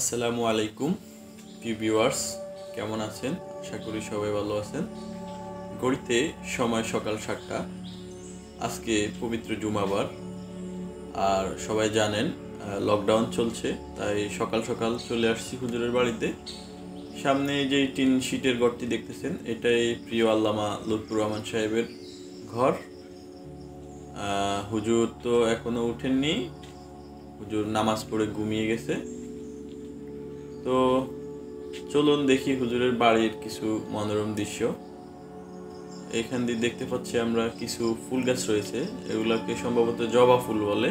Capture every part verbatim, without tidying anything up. আসসালামু আলাইকুম প্রিয় ভিউয়ার্স, কেমন আছেন? আশা করি সবাই ভালো আছেন। গড়িতে সময় সকাল সাতটা। আজকে পবিত্র জুমাবার, আর সবাই জানেন লকডাউন চলছে, তাই সকাল সকাল চলে আসছি হুজুরের বাড়িতে। সামনে যে টিন শিটের ঘরটি দেখতেছেন, এটাই প্রিয় আল্লামা লুৎফুর রহমান সাহেবের ঘর। হুজুর তো এখনো উঠেননি, হুজুর নামাজ পড়ে ঘুমিয়ে গেছে। তো চলুন দেখি হুজুরের বাড়ির কিছু মনোরম দৃশ্য। এখান দিয়ে দেখতে পাচ্ছি আমরা কিছু ফুল গাছ রয়েছে, এগুলাকে সম্ভবত জবা ফুল বলে।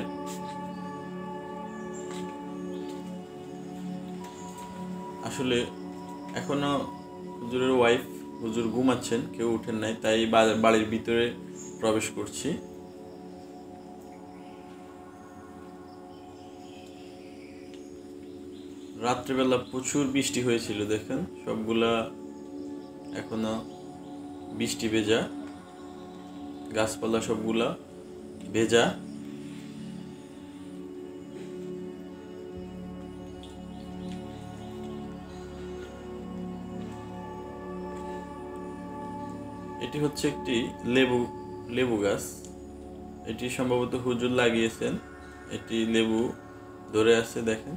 আসলে এখনো হুজুরের ওয়াইফ, হুজুর ঘুমাচ্ছেন, কেউ উঠেন নাই, তাই বাড়ির ভিতরে প্রবেশ করছি। রাত্রেবেলা প্রচুর বৃষ্টি হয়েছিল, দেখেন সবগুলা এখনো বৃষ্টি ভেজা, গাছপালা সবগুলা ভেজা। এটি হচ্ছে একটি লেবু লেবু গাছ, এটি সম্ভবত হুজুর লাগিয়েছেন। এটি লেবু ধরে আছে, দেখেন।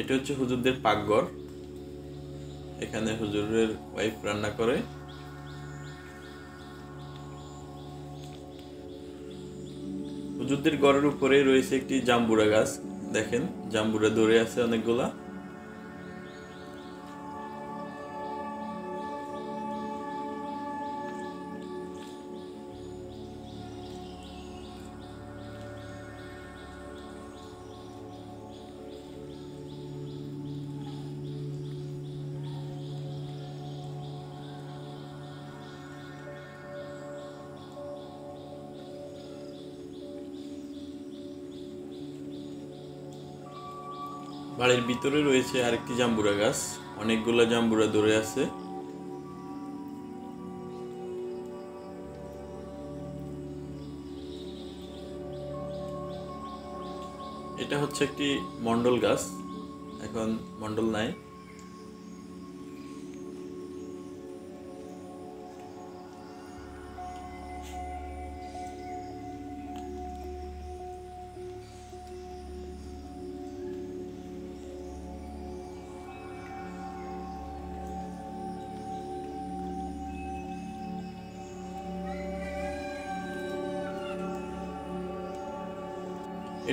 এটা হচ্ছে হুজুরদের পাকঘর, এখানে হুজুরের ওয়াইফ রান্না করে। হুজুরদের ঘরের উপরে রয়েছে একটি জাম্বুরা গাছ, দেখেন জাম্বুরা ধরে আছে অনেকগুলা। বাড়ির ভিতরে রয়েছে আরেকটি জাম্বুরা গাছ, অনেকগুলা জাম্বুরা ধরে আছে। এটা হচ্ছে একটি মন্ডল গাছ, এখন মন্ডল নাই।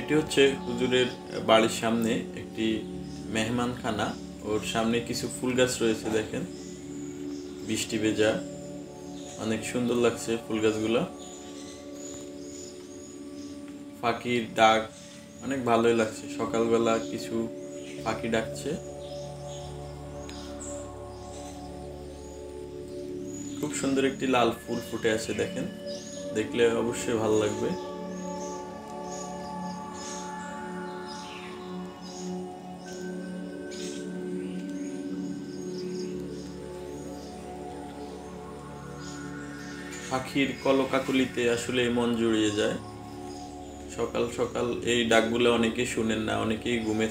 এটি হচ্ছে হুজুরের বাড়ির সামনে একটি মেহমানখানা, ওর সামনে কিছু ফুল গাছ রয়েছে, দেখেন বৃষ্টি ভেজা, অনেক সুন্দর লাগছে ফুল গাছগুলো। পাখির ডাক অনেক ভালোই লাগছে, সকালবেলা কিছু পাখি ডাকছে, খুব সুন্দর একটি লাল ফুল ফুটে আছে, দেখেন দেখলে অবশ্যই ভালো লাগবে। পাখির কলকাকলিতে আসলে মন জুড়িয়ে যায়। সকাল সকাল এই ডাকগুলো অনেকেই শুনেন না, অনেকেই ঘুমে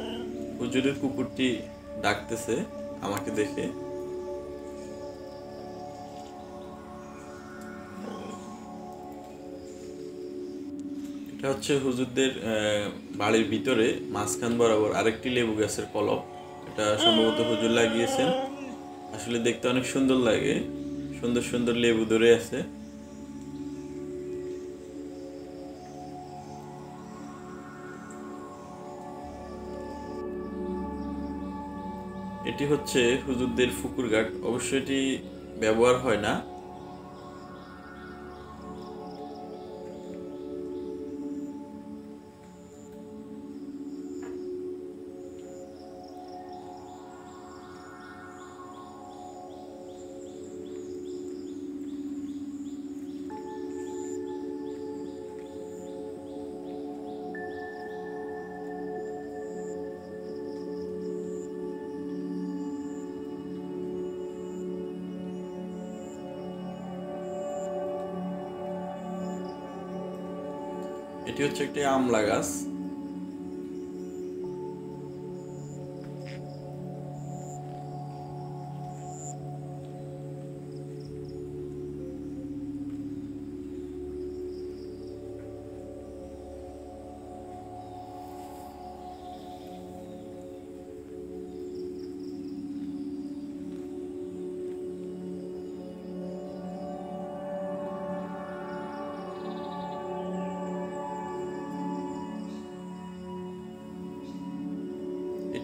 থাকেন। হুজুরের কুকুরটি ডাকতেছে আমাকে দেখে। এটা হচ্ছে হুজুরদের বাড়ির ভিতরে মাঝখান বরাবর আরেকটি লেবু গাছের কলপ, এটা সম্ভবত হুজুর লাগিয়েছেন। আসলে দেখতে অনেক সুন্দর লাগে, সুন্দর সুন্দর লেবু ধরে আছে। এটি হচ্ছে হুজুরদের ফুকুরঘাট, অবশ্য এটি ব্যবহার হয় না। এটি হচ্ছে একটি আমলা গাছ।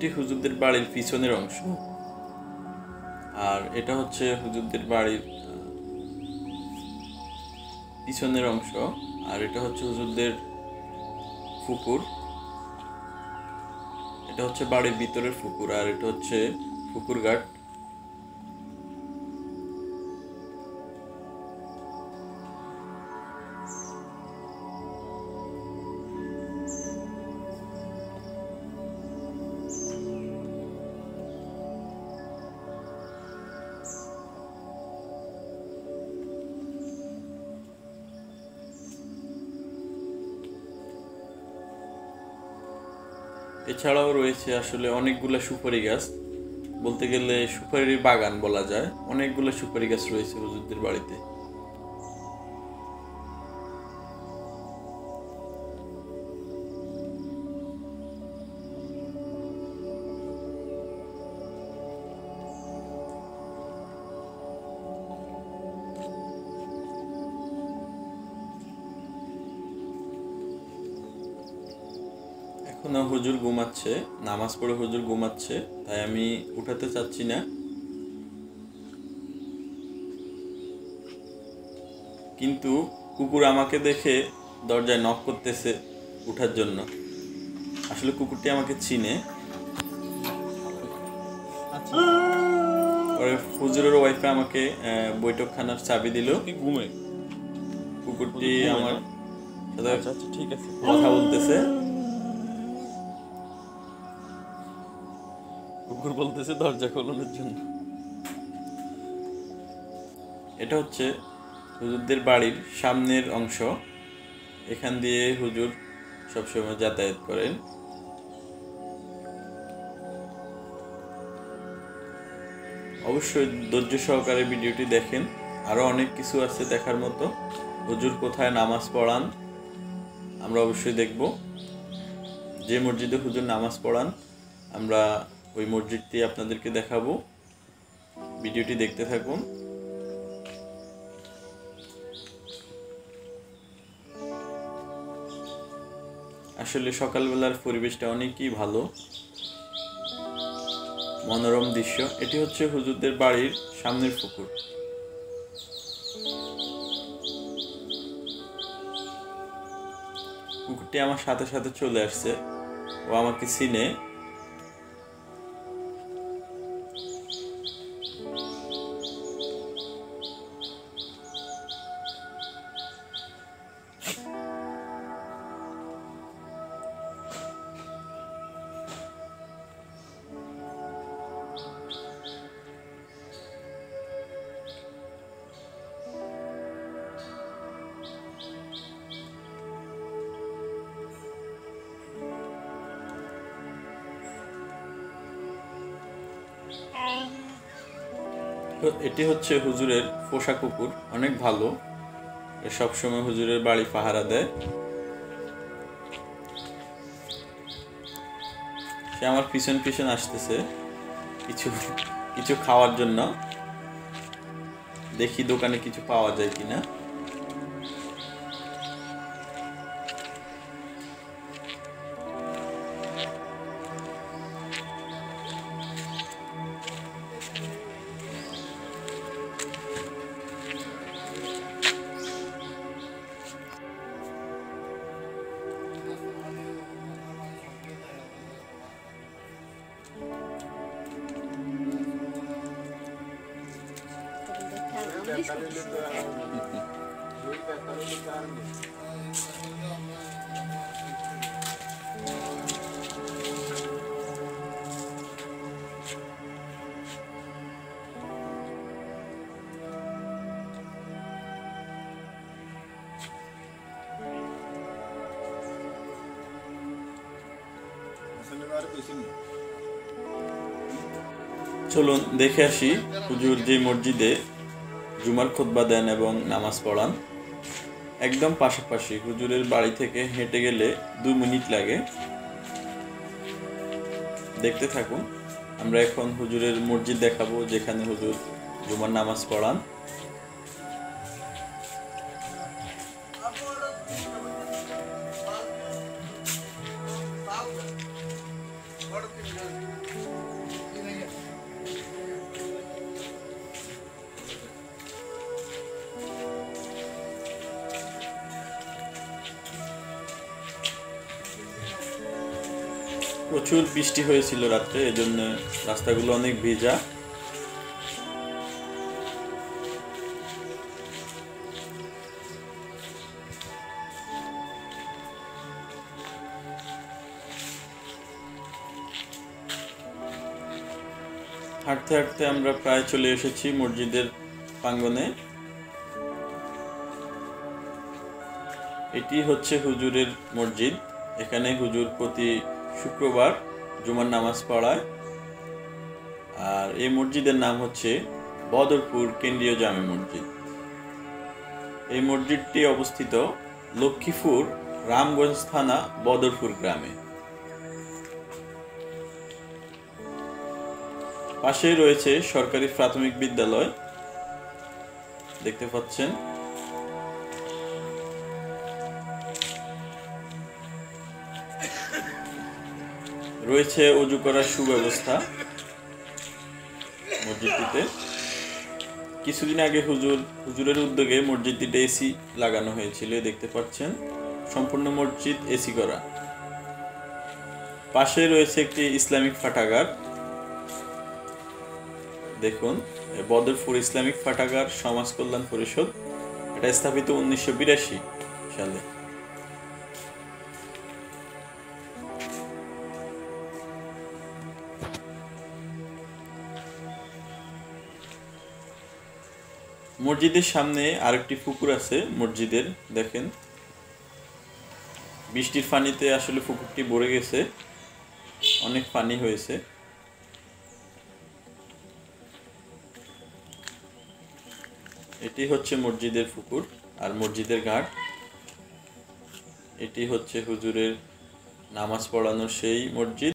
এটি হুজুরদের বাড়ির পিছনের অংশ, আর এটা হচ্ছে হুজুরদের বাড়ির পিছনের অংশ, আর এটা হচ্ছে হুজুরদের পুকুর। এটা হচ্ছে বাড়ির ভিতরের পুকুর, আর এটা হচ্ছে পুকুর ঘাট। এছাড়াও রয়েছে আসলে অনেকগুলো সুপারি গাছ, বলতে গেলে সুপারির বাগান বলা যায়। অনেকগুলো সুপারি গাছ রয়েছে হুজুরদের বাড়িতে। না, হুজুর ঘুমাচ্ছে, নামাজ পড়ে হুজুর ঘুমাচ্ছে, তাই আমি উঠাতে চাচ্ছি না। কিন্তু কুকুর আমাকে দেখে দরজায় নক করতেছে উঠার জন্য। আসলে কুকুরটি আমাকে চিনে। হুজুরের ওয়াইফে আমাকে বৈঠকখানার চাবি দিল। ঘুমে কুকুরটি আমার ঠিক আছে কথা বলতেছে। কুকুর বলতেছে দরজা খোলানোর জন্য। এটা হচ্ছে হুজুরদের বাড়ির সামনের অংশ, এখান দিয়ে হুজুর সবসময় যাতায়াত করেন। অবশ্যই ধৈর্য সহকারে ভিডিওটি দেখেন, আরো অনেক কিছু আছে দেখার মতো। হুজুর কোথায় নামাজ পড়ান আমরা অবশ্যই দেখব। যে মসজিদে হুজুর নামাজ পড়ান আমরা ওই মসজিদটি আপনাদেরকে দেখাবো। ভিডিওটি দেখতে থাকুন। আসলে সকালবেলার পরিবেশটা অনেকই ভালো, মনোরম দৃশ্য। এটি হচ্ছে হুজুরদের বাড়ির সামনের পুকুর। পুকুরটি আমার সাথে সাথে চলে আসছে, ও আমাকে চিনে। এটি হচ্ছে হুজুরের পোষা কুকুর, অনেক ভালো, সবসময় হুজুরের বাড়ি পাহারা দেয়। সে আমার পিছন পিছন আসতেছে কিছু কিছু খাওয়ার জন্য। দেখি দোকানে কিছু পাওয়া যায় কিনা। চলুন দেখে আসি হুজুর যে মসজিদে জুমার খুতবা দেন এবং নামাজ পড়ান একদম পাশাপাশি। হুজুরের বাড়ি থেকে হেঁটে গেলে দু মিনিট লাগে। দেখতে থাকুন। আমরা এখন হুজুরের মসজিদ দেখাবো যেখানে হুজুর জুমার নামাজ পড়ান। প্রচুর বৃষ্টি হয়েছিল রাত্রে, এজন্য রাস্তাগুলো অনেক ভেজা। হাঁটতে হাঁটতে আমরা প্রায় চলে এসেছি মসজিদের প্রাঙ্গণে। এটি হচ্ছে হুজুরের মসজিদ। এখানে হুজুর প্রতি শুক্রবার জুমার নামাজ পড়ায়। আর এই মসজিদের নাম হচ্ছে বদরপুর কেন্দ্রীয় জামে মসজিদ। এই মসজিদটি অবস্থিত লক্ষ্মীপুর রামগঞ্জ থানা বদরপুর গ্রামে। পাশে রয়েছে সরকারি প্রাথমিক বিদ্যালয়, দেখতে পাচ্ছেন। রয়েছে অজু করার সুব্যবস্থা মসজিদটিতে। কিছুদিন আগে হুজুর হুজুরের উদ্যোগে মসজিদটিতে এসি লাগানো হয়েছিল, দেখতে পাচ্ছেন। সম্পূর্ণ মসজিদ এসি করা। পাশে রয়েছে একটি ইসলামিক পাঠাগার, দেখুন। বদরপুর ইসলামিক পাঠাগার সমাজ কল্যাণ পরিষদ, এটা স্থাপিত উনিশশো বিরাশি সালে। মসজিদের সামনে আরেকটি পুকুর আছে মসজিদের, দেখেন। বৃষ্টির পানিতে আসলে পুকুরটি ভরে গেছে, অনেক পানি হয়েছে। এটি হচ্ছে মসজিদের পুকুর আর মসজিদের ঘাট। এটি হচ্ছে হুজুরের নামাজ পড়ানো সেই মসজিদ।